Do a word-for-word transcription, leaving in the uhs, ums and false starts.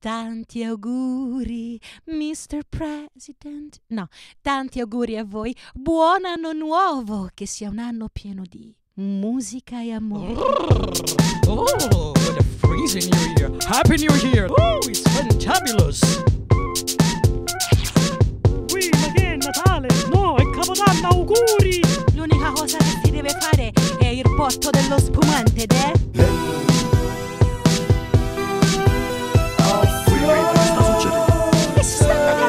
Tanti auguri, mister President. No, tanti auguri a voi. Buon anno nuovo, che sia un anno pieno di musica e amore. Oh, oh, the freezing new year. Happy New Year. Oh, it's fantabulous. Qui, ma che è Natale? No, è Capodanno, auguri. L'unica cosa che si deve fare è il botto dello spumante, ed è...